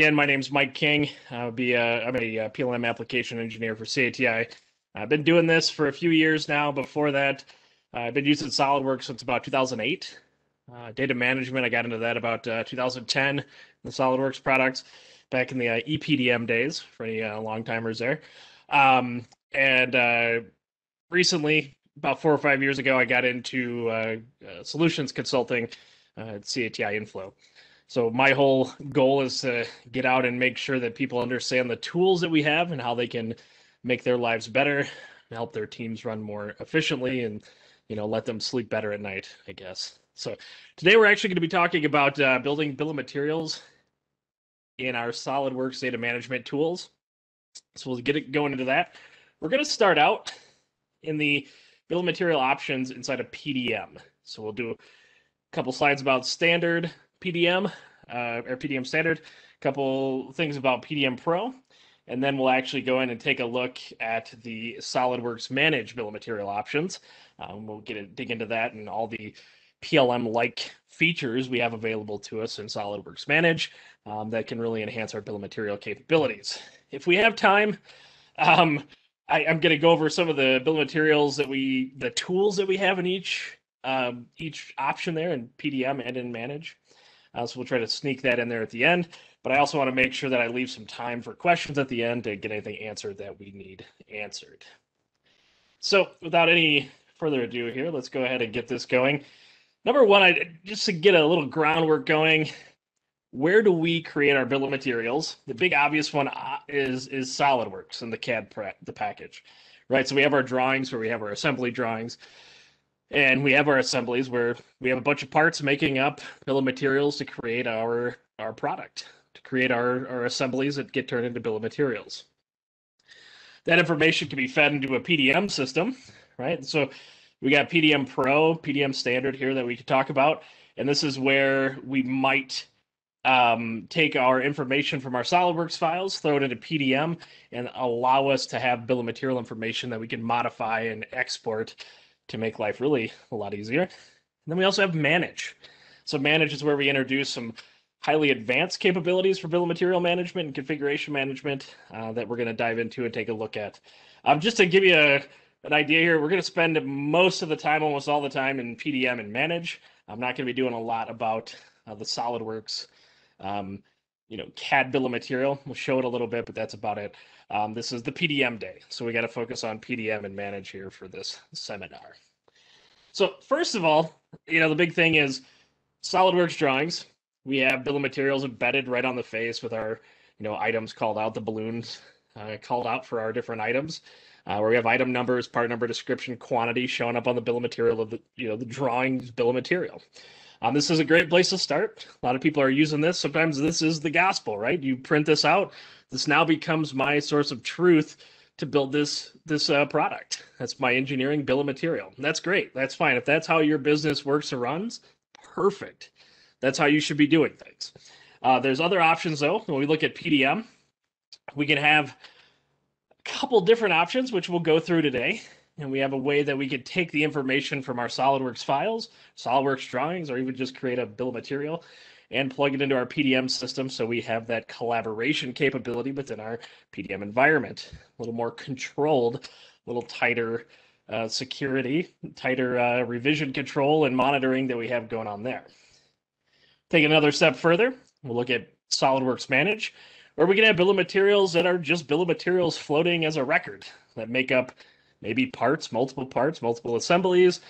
Again, my name's Mike King. I'm a PLM application engineer for CATI. I've been doing this for a few years now. Before that, I've been using SOLIDWORKS since about 2008. Data management, I got into that about 2010, the SOLIDWORKS products back in the EPDM days for any long-timers there. Recently, about 4 or 5 years ago, I got into solutions consulting at CATI Inflow. So my whole goal is to get out and make sure that people understand the tools that we have and how they can make their lives better and help their teams run more efficiently and, you know, let them sleep better at night, I guess. So today we're actually going to be talking about building bill of materials in our SOLIDWORKS data management tools. So we'll get going into that. We're going to start out in the bill of material options inside of PDM. So we'll do a couple slides about standard PDM or PDM Standard, a couple things about PDM Pro, and then we'll actually go in and take a look at the SOLIDWORKS Manage bill of material options. We'll dig into that and all the PLM-like features we have available to us in SOLIDWORKS Manage that can really enhance our bill of material capabilities. If we have time, I'm going to go over some of the bill of materials that the tools that we have in each option there in PDM and in Manage. So we'll try to sneak that in there at the end, but I also want to make sure that I leave some time for questions at the end to get anything answered that we need answered. So without any further ado here, let's go ahead and get this going. Number one, just to get a little groundwork going, where do we create our bill of materials? The big obvious one is SOLIDWORKS and the CAD package, right? So we have our drawings where we have our assembly drawings. And we have our assemblies where we have a bunch of parts making up bill of materials to create our product, to create our assemblies that get turned into bill of materials. That information can be fed into a PDM system, right? So we got PDM Pro, PDM Standard here that we could talk about. And this is where we might take our information from our SOLIDWORKS files, throw it into PDM, and allow us to have bill of material information that we can modify and export to make life really a lot easier. And then we also have Manage. So Manage is where we introduce some highly advanced capabilities for bill of material management and configuration management that we're going to dive into and take a look at. Just to give you an idea here, we're going to spend most of the time, almost all the time, in PDM and Manage. I'm not going to be doing a lot about the SOLIDWORKS CAD bill of material. We'll show it a little bit, but that's about it. This is the PDM day, so we got to focus on PDM and Manage here for this seminar. So first of all, the big thing is SOLIDWORKS drawings. We have bill of materials embedded right on the face with our, items called out, the balloons called out for our different items, where we have item numbers, part number, description, quantity showing up on the bill of material of the, the drawings bill of material. This is a great place to start. A lot of people are using this. Sometimes this is the gospel, right? You print this out. This now becomes my source of truth to build this product. That's my engineering bill of material. And that's great. That's fine. If that's how your business works or runs, perfect. That's how you should be doing things. There's other options, though. When we look at PDM, we can have a couple different options, which we'll go through today. And we have a way that we could take the information from our SOLIDWORKS files, SOLIDWORKS drawings, or even just create a bill of material and plug it into our PDM system so we have that collaboration capability within our PDM environment. A little more controlled, a little tighter security, tighter revision control and monitoring that we have going on there. Take another step further. We'll look at SOLIDWORKS Manage, where we can have bill of materials that are just bill of materials floating as a record that make up maybe parts, multiple assemblies.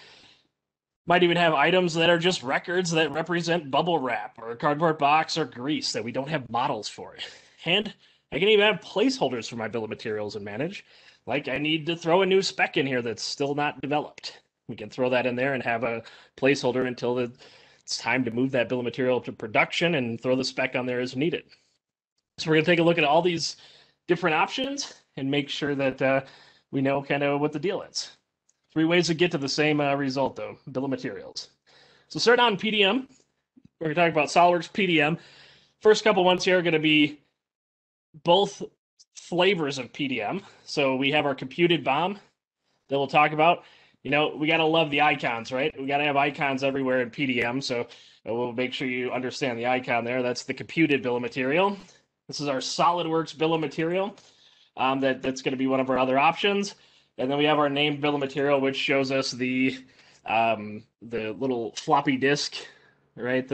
Might even have items that are just records that represent bubble wrap or a cardboard box or grease that we don't have models for. And I can even have placeholders for my bill of materials and Manage. Like I need to throw a new spec in here that's still not developed. We can throw that in there and have a placeholder until it's time to move that bill of material to production and throw the spec on there as needed. So we're going to take a look at all these different options and make sure that we know kind of what the deal is. Three ways to get to the same result, though, bill of materials. So start on PDM. We're going to talk about SOLIDWORKS PDM. First couple ones here are going to be both flavors of PDM. So we have our computed BOM that we'll talk about. We got to love the icons, right? We got to have icons everywhere in PDM. So we'll make sure you understand the icon there. That's the computed bill of material. This is our SOLIDWORKS bill of material. That's going to be one of our other options. And then we have our named bill of material, which shows us the little floppy disk, right?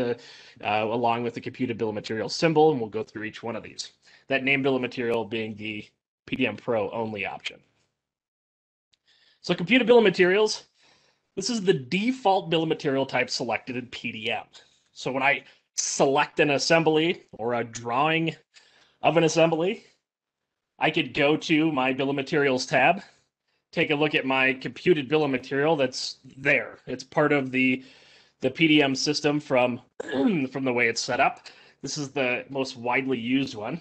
Along with the computed bill of material symbol, and we'll go through each one of these. That named bill of material being the PDM Pro only option. So computed bill of materials, this is the default bill of material type selected in PDM. So when I select an assembly or a drawing of an assembly, I could go to my bill of materials tab, take a look at my computed bill of material that's there. It's part of the PDM system from the way it's set up. This is the most widely used one.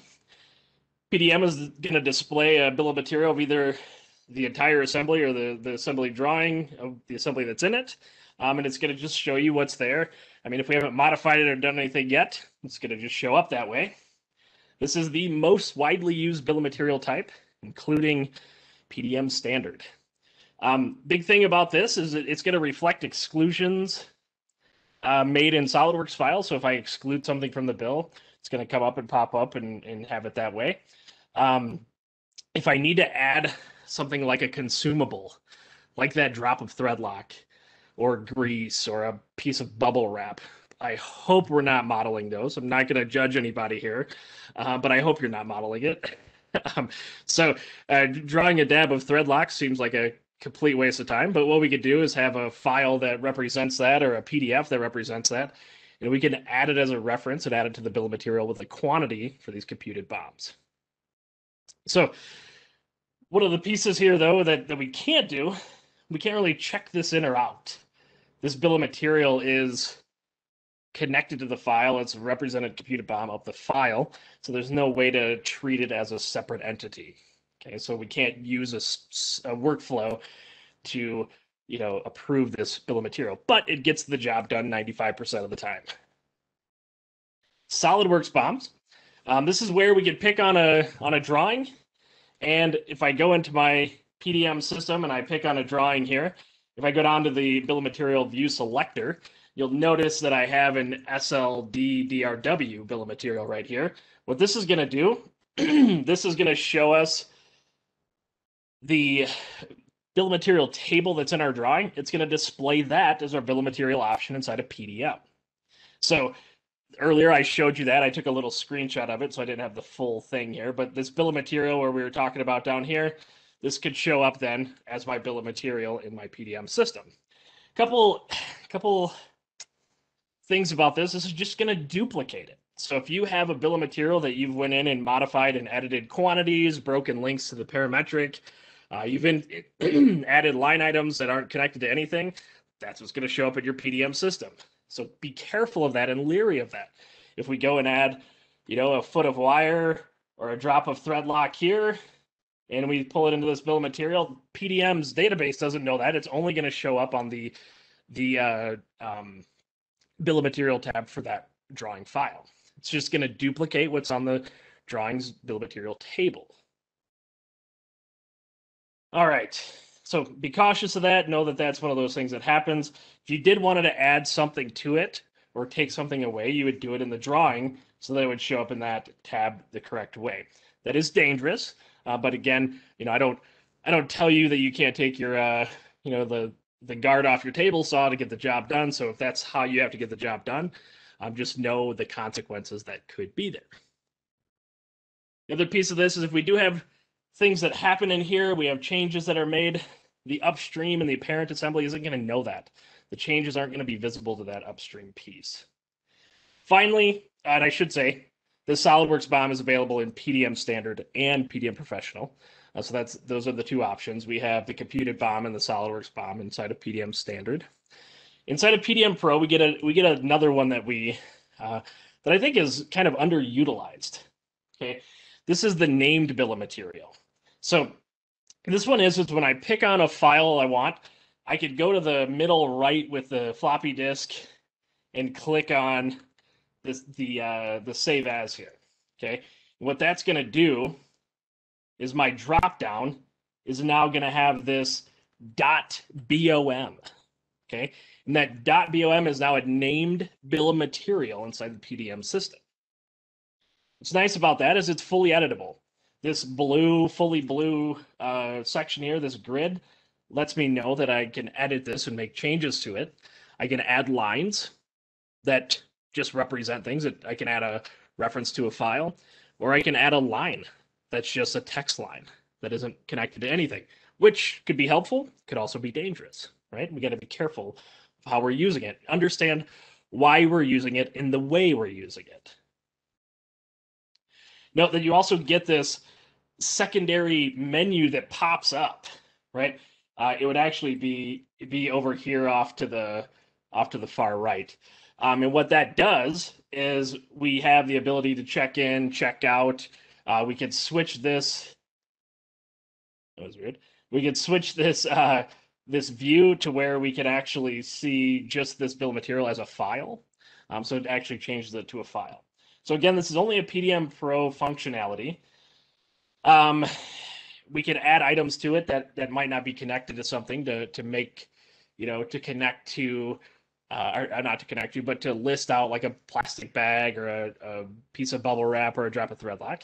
PDM is going to display a bill of material of either the entire assembly or the assembly drawing of the assembly that's in it. And it's going to just show you what's there. I mean, if we haven't modified it or done anything yet, it's going to just show up that way. This is the most widely used bill of material type, including PDM Standard. Big thing about this is that it's going to reflect exclusions made in SOLIDWORKS files. So if I exclude something from the bill, it's going to come up and pop up and have it that way. If I need to add something like a consumable, like that drop of thread lock or grease or a piece of bubble wrap, I hope we're not modeling those. I'm not going to judge anybody here, but I hope you're not modeling it. So drawing a dab of thread lock seems like a complete waste of time, but what we could do is have a file that represents that or a PDF that represents that, and we can add it as a reference and add it to the bill of material with the quantity for these computed BOMs. So one of the pieces here, though, that we can't do, we can't really check this in or out. This bill of material is connected to the file. It's a represented computed BOM of the file, so there's no way to treat it as a separate entity. Okay, so we can't use a workflow to, you know, approve this bill of material, but it gets the job done 95% of the time. SolidWorks BOMs. This is where we can pick on a drawing, and if I go into my PDM system and I pick on a drawing here, if I go down to the bill of material view selector, you'll notice that I have an SLDDRW bill of material right here. What this is going to do, this is going to show us the bill of material table that's in our drawing. It's going to display that as our bill of material option inside of PDM. So earlier I showed you that. I took a little screenshot of it, so I didn't have the full thing here. But this bill of material where we were talking about down here, this could show up then as my bill of material in my PDM system. Couple things about this. This is just going to duplicate it. So if you have a bill of material that you've went in and modified and edited quantities, broken links to the parametric, you've added line items that aren't connected to anything, that's what's going to show up in your PDM system. So be careful of that and leery of that. If we go and add, you know, a foot of wire or a drop of thread lock here, and we pull it into this bill of material, PDM's database doesn't know that. It's only going to show up on the bill of material tab for that drawing file. It's just going to duplicate what's on the drawing's bill of material table. All right, so be cautious of that. Know that that's one of those things that happens. If you did want to add something to it or take something away, you would do it in the drawing so that it would show up in that tab the correct way. That is dangerous, but again, you know, I don't tell you that you can't take your you know, the guard off your table saw to get the job done. So if that's how you have to get the job done, just know the consequences that could be there. The other piece of this is if we do have things that happen in here, we have changes that are made, the upstream and the parent assembly isn't going to know that. The changes aren't going to be visible to that upstream piece. Finally, and I should say, the SOLIDWORKS BOM is available in PDM Standard and PDM Professional. So those are the two options. We have the computed BOM and the SOLIDWORKS BOM inside of PDM Standard. Inside of PDM Pro, we get another one that that I think is kind of underutilized. Okay, this is the named bill of material. So this one is when I pick on a file I want, I could go to the middle right with the floppy disk and click on this, the save as here. Okay, what that's going to do is my dropdown is now going to have this .bom, okay? And that .bom is now a named bill of material inside the PDM system. What's nice about that is it's fully editable. This blue, fully blue section here, this grid, lets me know that I can edit this and make changes to it. I can add lines that just represent things. I can add a reference to a file, or I can add a line that's just a text line that isn't connected to anything, which could be helpful, could also be dangerous, right? We got to be careful of how we're using it. Understand why we're using it and the way we're using it. Note that you also get this secondary menu that pops up, right? It would actually be over here off to the far right. And what that does is we have the ability to check in, check out. We can switch this. That was weird. We could switch this this view to where we can actually see just this bill of material as a file. So it actually changes it to a file. So again, this is only a PDM Pro functionality. We can add items to it that might not be connected to something to make, you know, to connect to, or not to connect to, but to list out like a plastic bag or a piece of bubble wrap or a drop of thread lock.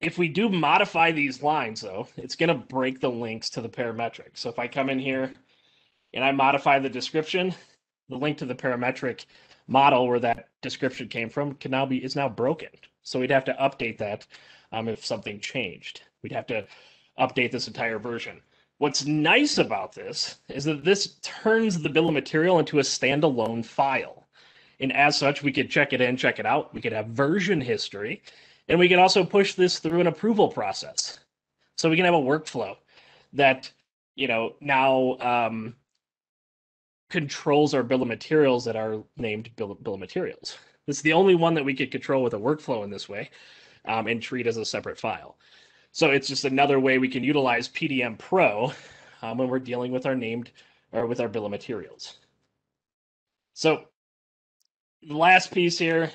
If we do modify these lines though, it's gonna break the links to the parametric. So if I come in here and I modify the description, the link to the parametric model where that description came from can now be, is now broken. So we'd have to update that. If something changed, we'd have to update this entire version. What's nice about this is that this turns the bill of material into a standalone file. And as such, we could check it in, check it out. We could have version history, and we can also push this through an approval process. So we can have a workflow that, you know, now controls our bill of materials that are named bill of materials. This is the only one that we could control with a workflow in this way. And treat as a separate file. So it's just another way we can utilize PDM Pro when we're dealing with our named or with our bill of materials. So the last piece here,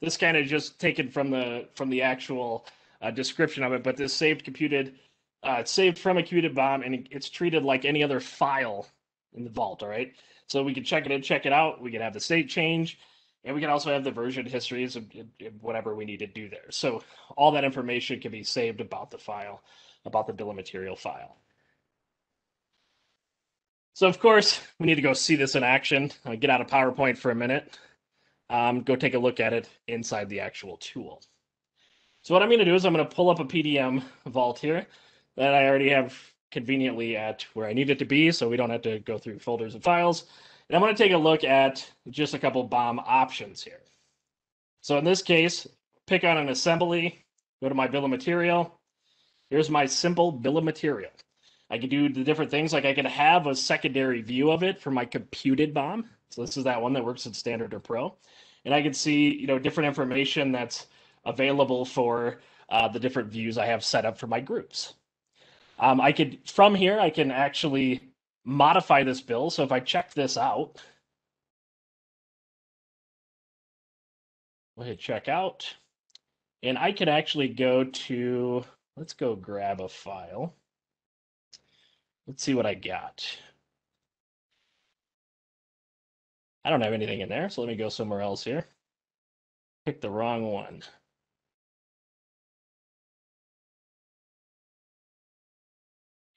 this kind of just taken from the actual description of it, but this saved from a computed BOM, and it's treated like any other file in the vault. All right, so we can check it in, check it out. We can have the state change. And we can also have the version histories of whatever we need to do there. So all that information can be saved about the file, about the bill of material file. So of course, we need to go see this in action. Get out of PowerPoint for a minute. Go take a look at it inside the actual tool. So what I'm going to do is I'm going to pull up a PDM vault here that I already have conveniently at where I need it to be, so we don't have to go through folders and files. And I'm going to take a look at just a couple BOM options here. So in this case, pick on an assembly, go to my bill of material. Here's my simple bill of material. I can do the different things, like I can have a secondary view of it for my computed BOM. So this is that one that works in standard or pro. And I can see, you know, different information that's available for the different views I have set up for my groups. I could, from here, I can actually modify this bill. So if I check this out, we'll hit check out, and I can actually go to, let's go grab a file. Let's see what I got. I don't have anything in there, so let me go somewhere else here. Pick the wrong one.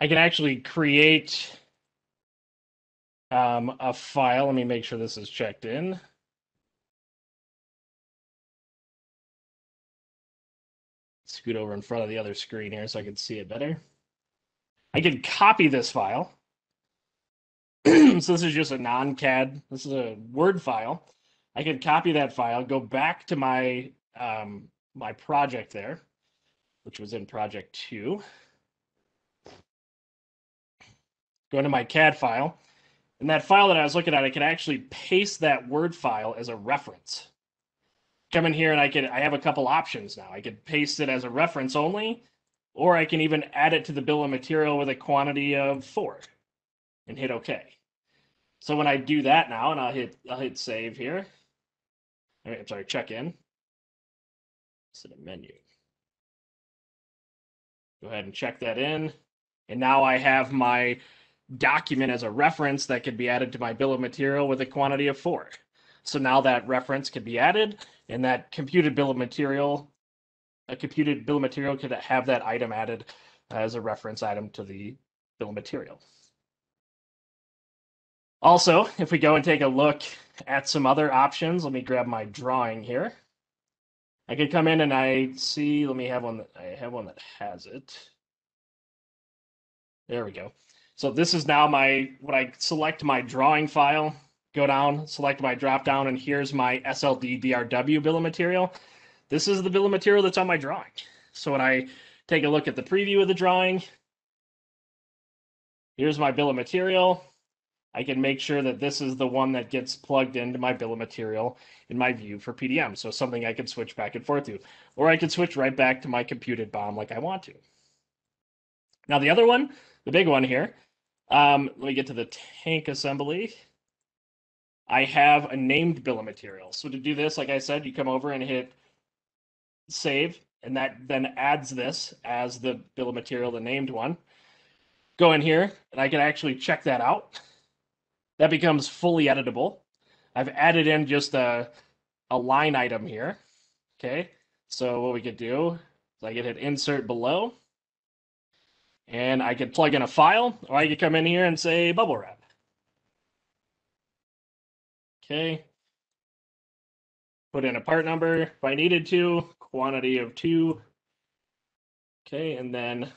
I can actually create a file. Let me make sure this is checked in. Scoot over in front of the other screen here so I can see it better. I can copy this file. So this is just a non-CAD. This is a Word file. I can copy that file, go back to my my project there, which was in project 2. Go into my CAD file. And that file that I was looking at, I could actually paste that Word file as a reference. Come in here and I have a couple options now. I could paste it as a reference only, or I can even add it to the bill of material with a quantity of 4 and hit OK. So when I do that now, and I'll hit save here. All right, I'm sorry, check in. Set a menu. Go ahead and check that in. And now I have my document as a reference that could be added to my bill of material with a quantity of 4. So now that reference could be added, and that computed bill of material, a computed bill of material could have that item added as a reference item to the bill of material. Also, if we go and take a look at some other options, let me grab my drawing here. I could come in and I see, let me have one that has it. There we go. So this is now my, when I select my drawing file, go down, select my drop down, and here's my SLDDRW bill of material. This is the bill of material that's on my drawing. So when I take a look at the preview of the drawing, here's my bill of material. I can make sure that this is the one that gets plugged into my bill of material in my view for PDM. So something I can switch back and forth to, or I can switch right back to my computed BOM like I want to. Now the other one, the big one here, let me get to the tank assembly. I have a named bill of material. So to do this, like I said, you come over and hit save, and that then adds this as the bill of material, the named one. Go in here and I can actually check that out. That becomes fully editable. I've added in just a line item here. Okay, so what we could do is I could hit insert below, and I could plug in a file, or I could come in here and say bubble wrap. Okay, put in a part number if I needed to, quantity of 2. Okay, and then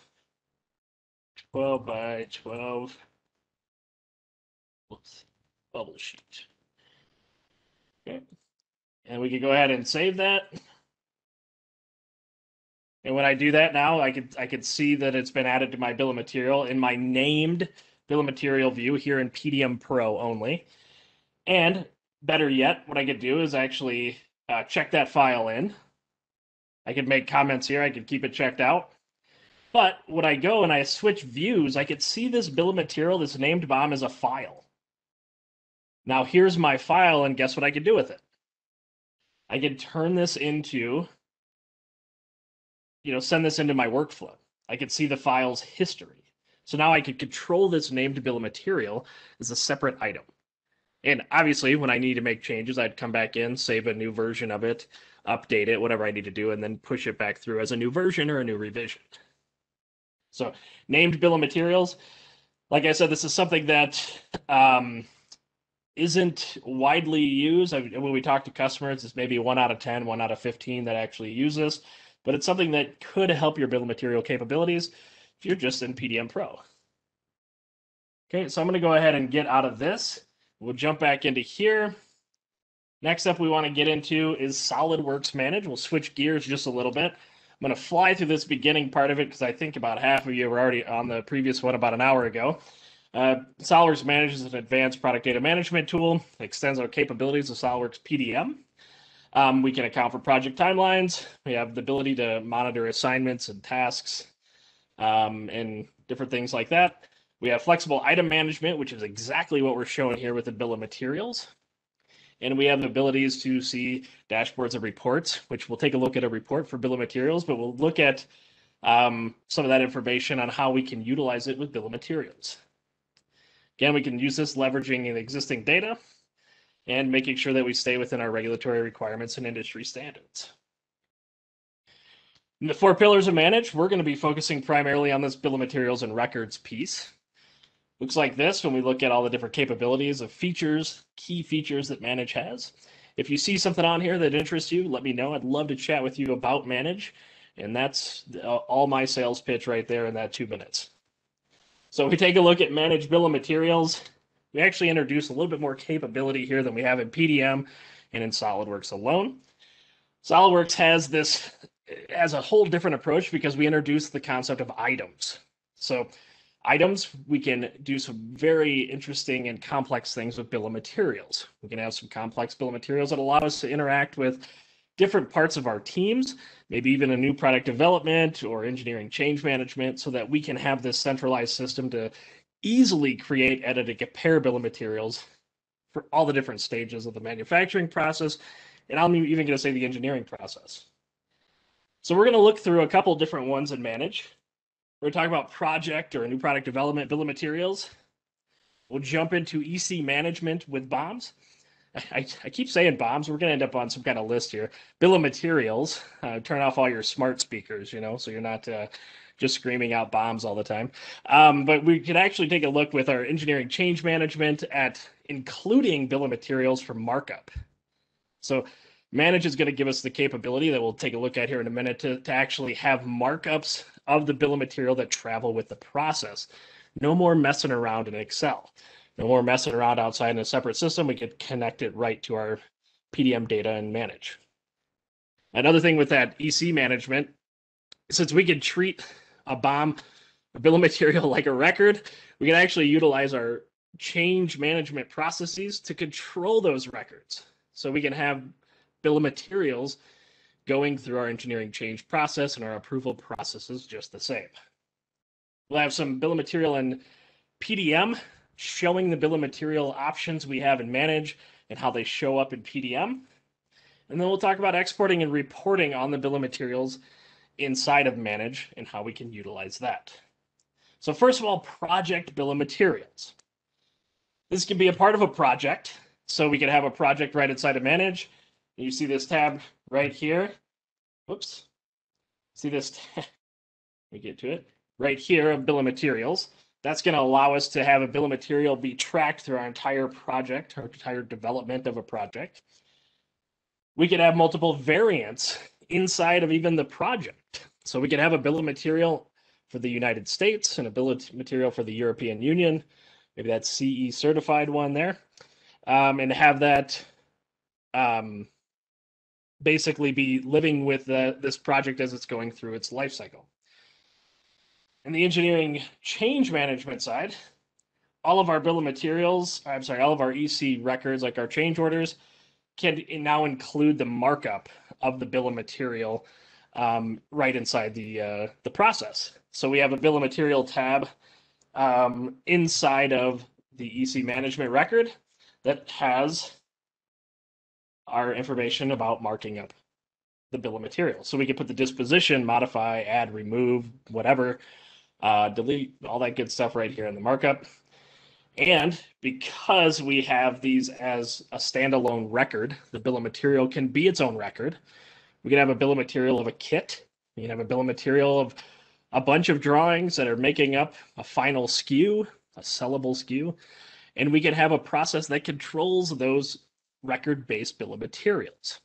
12 by 12. Oops, bubble sheet. Okay, and we can go ahead and save that. And when I do that now, I could see that it's been added to my bill of material in my named bill of material view here in PDM Pro only. And better yet, what I could do is actually check that file in. I could make comments here. I could keep it checked out. But when I go and I switch views, I could see this bill of material, this named BOM, as a file. Now here's my file, and guess what I could do with it? I could turn this into, you know, send this into my workflow. I could see the file's history. So now I could control this named bill of material as a separate item. And obviously when I need to make changes, I'd come back in, save a new version of it, update it, whatever I need to do, and then push it back through as a new version or a new revision. So named bill of materials, like I said, this is something that, isn't widely used. When we talk to customers, it's maybe 1 out of 10, 1 out of 15 that actually use this, but it's something that could help your bill of material capabilities if you're just in PDM Pro. Okay, so I'm going to go ahead and get out of this. We'll jump back into here. Next up we want to get into is SOLIDWORKS Manage. We'll switch gears just a little bit. I'm going to fly through this beginning part of it because I think about half of you were already on the previous one about an hour ago. SOLIDWORKS Manage is an advanced product data management tool. It extends our capabilities of SOLIDWORKS PDM. We can account for project timelines. We have the ability to monitor assignments and tasks and different things like that. We have flexible item management, which is exactly what we're showing here with the bill of materials. And we have the abilities to see dashboards and reports, which we'll take a look at a report for bill of materials, but we'll look at some of that information on how we can utilize it with bill of materials. Again, we can use this leveraging in existing data and making sure that we stay within our regulatory requirements and industry standards. In the 4 pillars of Manage, we're going to be focusing primarily on this bill of materials and records piece. Looks like this when we look at all the different capabilities of features, key features that Manage has. If you see something on here that interests you, let me know. I'd love to chat with you about Manage. And that's all my sales pitch right there in that 2 minutes. So if we take a look at Manage Bill of Materials, we actually introduce a little bit more capability here than we have in PDM and in SOLIDWORKS alone. SOLIDWORKS has this as a whole different approach because we introduce the concept of items. So items, we can do some very interesting and complex things with bill of materials. We can have some complex bill of materials that allow us to interact with different parts of our teams, maybe even a new product development or engineering change management, so that we can have this centralized system to easily create, edit, and compare bill of materials for all the different stages of the manufacturing process. And I'm even going to say the engineering process. So we're going to look through a couple different ones in Manage. We're talking about project or a new product development bill of materials. We'll jump into EC management with BOMs. I keep saying BOMs. We're going to end up on some kind of list here. Bill of materials. Turn off all your smart speakers, you know, so you're not just screaming out BOMs all the time. But we can actually take a look with our engineering change management at including bill of materials for markup. So Manage is going to give us the capability that we'll take a look at here in a minute to actually have markups of the bill of material that travel with the process. No more messing around in Excel. No more messing around outside in a separate system. We could connect it right to our PDM data and Manage. Another thing with that EC management, since we could treat a BOM, a bill of material, like a record, we can actually utilize our change management processes to control those records. So we can have bill of materials going through our engineering change process and our approval processes just the same. We'll have some bill of material in PDM, showing the bill of material options we have in Manage and how they show up in PDM. And then we'll talk about exporting and reporting on the bill of materials inside of Manage and how we can utilize that. So first of all, project bill of materials. This can be a part of a project. So we can have a project right inside of Manage. You see this tab right here. Whoops. See this tab? Let me get to it. Right here, a bill of materials. That's going to allow us to have a bill of material be tracked through our entire project, our entire development of a project. We could have multiple variants inside of even the project. So we could have a bill of material for the United States and a bill of material for the European Union. Maybe that's CE certified one there. And have that basically be living with this project as it's going through its life cycle. In the engineering change management side, all of our bill of materials, all of our EC records, like our change orders, can now include the markup of the bill of material right inside the process. So we have a bill of material tab inside of the EC management record that has our information about marking up the bill of materials. So we can put the disposition, modify, add, remove, whatever, delete, all that good stuff right here in the markup. And because we have these as a standalone record, the bill of material can be its own record. We can have a bill of material of a kit. You can have a bill of material of a bunch of drawings that are making up a final SKU, a sellable SKU. And we can have a process that controls those record-based bill of materials.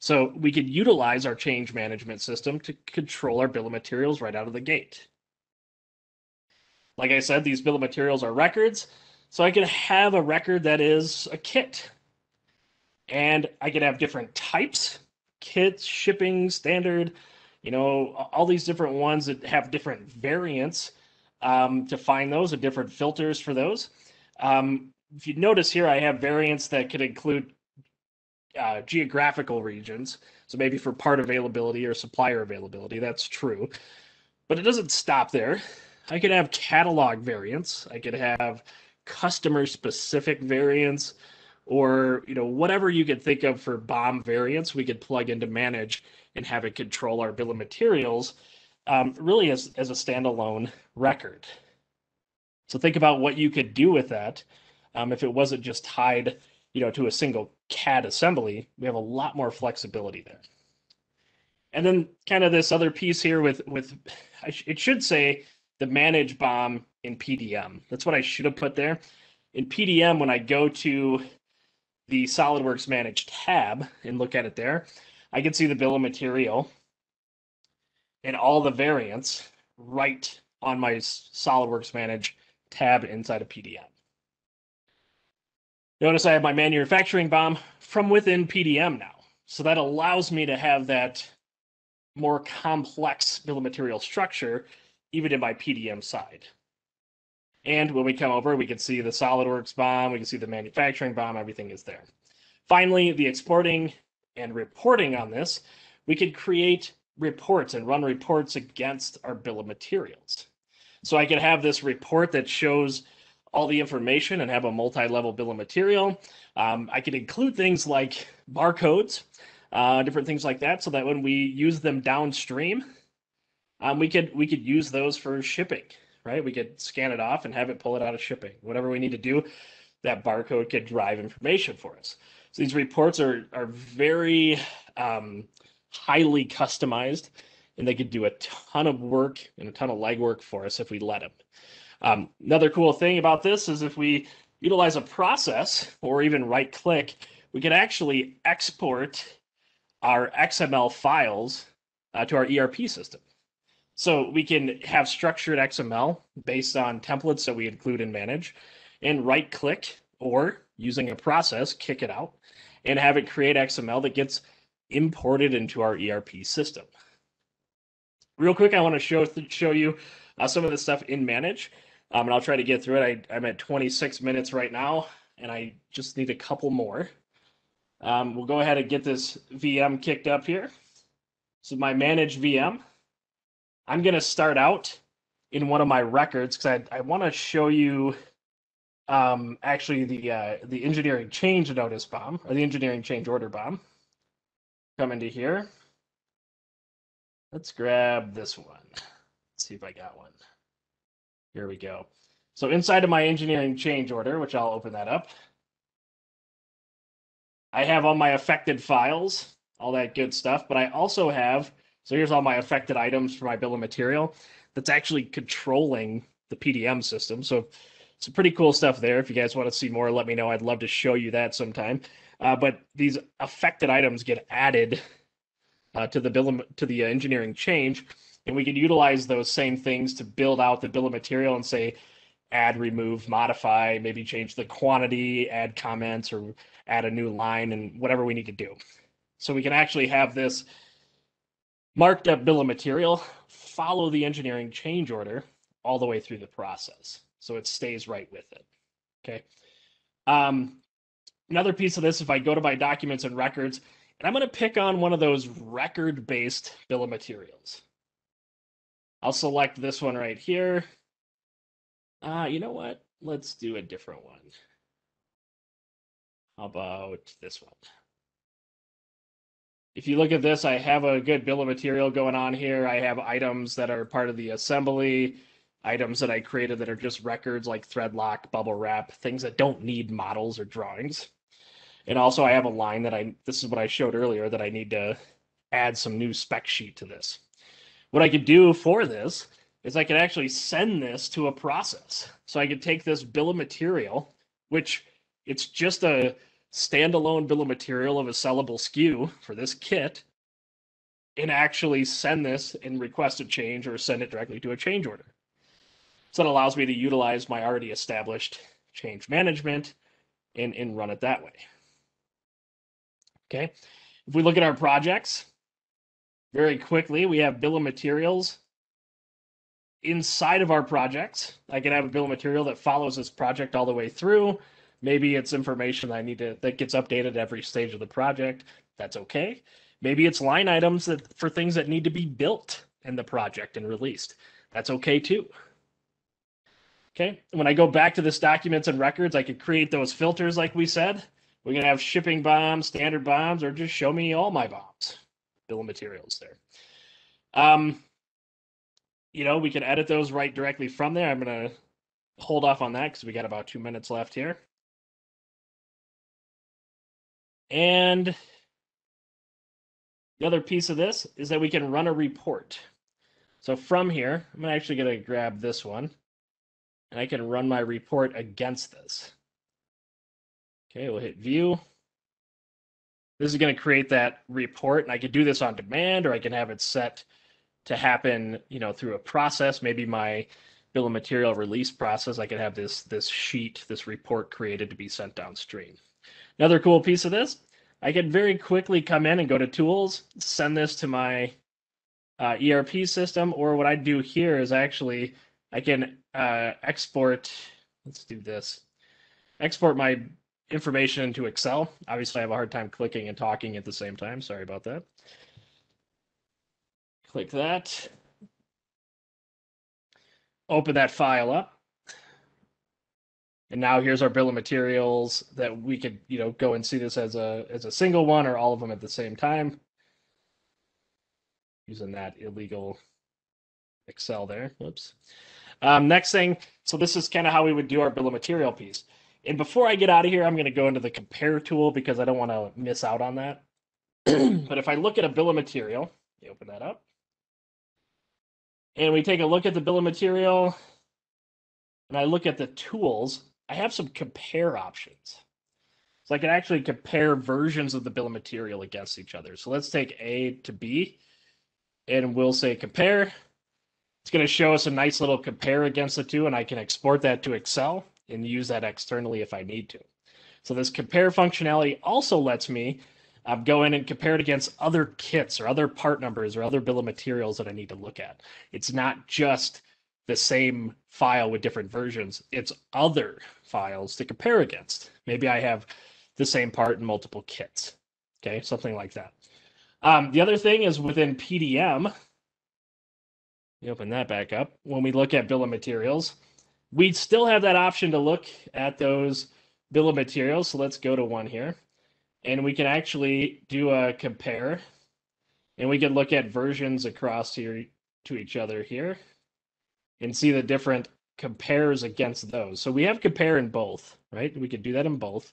So we could utilize our change management system to control our bill of materials right out of the gate. Like I said, these bill of materials are records. So I can have a record that is a kit. And I can have different types, kits, shipping, standard, you know, all these different ones that have different variants to find those and different filters for those. If you notice here, I have variants that could include geographical regions. So maybe for part availability or supplier availability, that's true. But it doesn't stop there. I could have catalog variants. I could have customer-specific variants, or you know, whatever you could think of for BOM variants, we could plug into Manage and have it control our bill of materials really as a standalone record. So think about what you could do with that. If it wasn't just tied, you know, to a single CAD assembly, we have a lot more flexibility there. And then kind of this other piece here with it should say the Manage BOM in PDM. That's what I should have put there. In PDM, when I go to the SOLIDWORKS Manage tab and look at it there, I can see the bill of material and all the variants right on my SOLIDWORKS Manage tab inside of PDM. Notice I have my manufacturing BOM from within PDM now. So that allows me to have that more complex bill of material structure, even in my PDM side. And when we come over, we can see the SOLIDWORKS BOM, we can see the manufacturing BOM, everything is there. Finally, the exporting and reporting on this, we could create reports and run reports against our bill of materials. So I could have this report that shows all the information and have a multi-level bill of material. I could include things like barcodes, different things like that, so that when we use them downstream, we could use those for shipping, right? We could scan it off and have it pull it out of shipping, whatever we need to do. that barcode could drive information for us. So these reports are very highly customized, and they could do a ton of work and a ton of legwork for us if we let them. Another cool thing about this is if we utilize a process or even right click, we can actually export our XML files to our ERP system. So we can have structured XML based on templates that we include and manage, and right click or using a process, kick it out and have it create XML that gets imported into our ERP system. Real quick, I want to show you some of the stuff in Manage, and I'll try to get through it. I'm at 26 minutes right now, and I just need a couple more. We'll go ahead and get this VM kicked up here. So my Manage VM, I'm going to start out in one of my records because I want to show you actually the engineering change notice BOM, or the engineering change order BOM. Come into here. Let's grab this one. Let's see if I got one. Here we go. So inside of my engineering change order, which I'll open that up, I have all my affected files, all that good stuff, but I also have, so here's all my affected items for my bill of material that's actually controlling the PDM system. So it's pretty cool stuff there. If you guys want to see more, let me know. I'd love to show you that sometime. But these affected items get added to the engineering change, and we can utilize those same things to build out the bill of material and say add, remove, modify, maybe change the quantity, add comments, or add a new line, and whatever we need to do. So we can actually have this marked up bill of material follow the engineering change order all the way through the process, so it stays right with it. Okay. Another piece of this, if I go to my documents and records, and I'm going to pick on one of those record-based bill of materials. I'll select this one right here. You know what? Let's do a different one. How about this one? If you look at this, I have a good bill of material going on here. I have items that are part of the assembly, items that I created that are just records like thread lock, bubble wrap, things that don't need models or drawings. And also I have a line that this is what I showed earlier, that I need to add some new spec sheet to this. What I could do for this is I could actually send this to a process. So I could take this bill of material, which it's just a standalone bill of material of a sellable SKU for this kit, and actually send this and request a change or send it directly to a change order. So it allows me to utilize my already established change management and run it that way. Okay, if we look at our projects very quickly, we have bill of materials inside of our projects. I can have a bill of material that follows this project all the way through. Maybe it's information that I need that gets updated at every stage of the project. That's okay. Maybe it's line items for things that need to be built in the project and released. That's okay too. Okay, when I go back to this documents and records, I could create those filters like we said. We're going to have shipping bombs, standard bombs, or just show me all my bombs, bill of materials there. You know, we can edit those right directly from there. I'm going to hold off on that because we got about 2 minutes left here. And the other piece of this is that we can run a report. So from here, I'm actually going to grab this one, and I can run my report against this. Okay, we'll hit view. This is going to create that report, and I could do this on demand, or I can have it set to happen, you know, through a process. Maybe my bill of material release process, I could have this sheet, this report created to be sent downstream. Another cool piece of this, I can very quickly come in and go to tools, send this to my ERP system, or what I do here is actually I can export, let's do this, export my information into Excel. Obviously, I have a hard time clicking and talking at the same time. Sorry about that. Click that. Open that file up. And now here's our bill of materials that we could, you know, go and see this as a single one or all of them at the same time. Using that illegal Excel there. Whoops. Next thing, so this is kind of how we would do our bill of material piece. And before I get out of here, I'm going to go into the compare tool because I don't want to miss out on that. But if I look at a bill of material, you open that up, and we take a look at the bill of material, and I look at the tools, I have some compare options. So I can actually compare versions of the bill of material against each other. So let's take A to B, and we'll say compare. It's going to show us a nice little compare against the two, and I can export that to Excel and use that externally if I need to. So this compare functionality also lets me go in and compare it against other kits or other part numbers or other bill of materials that I need to look at. It's not just the same file with different versions. It's other files to compare against. Maybe I have the same part in multiple kits, okay? Something like that. The other thing is within PDM, you open that back up. When we look at bill of materials, we still have that option to look at those bill of materials. So let's go to one here, and we can actually do a compare, and we can look at versions across here to each other here and see the different compares against those. So we have compare in both, right? We could do that in both,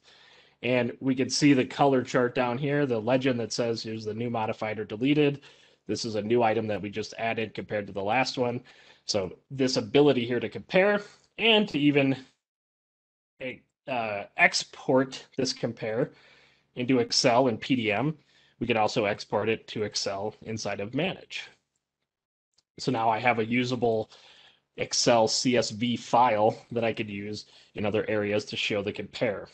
and we could see the color chart down here, the legend that says here's the new modified or deleted. This is a new item that we just added compared to the last one. So this ability here to compare and to even export this compare into Excel and PDM. We can also export it to Excel inside of Manage. So now I have a usable Excel CSV file that I could use in other areas to show the compare.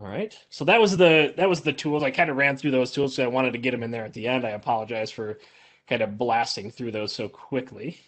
All right, so that was the tools. I kind of ran through those tools, so I wanted to get them in there at the end. I apologize for kind of blasting through those so quickly.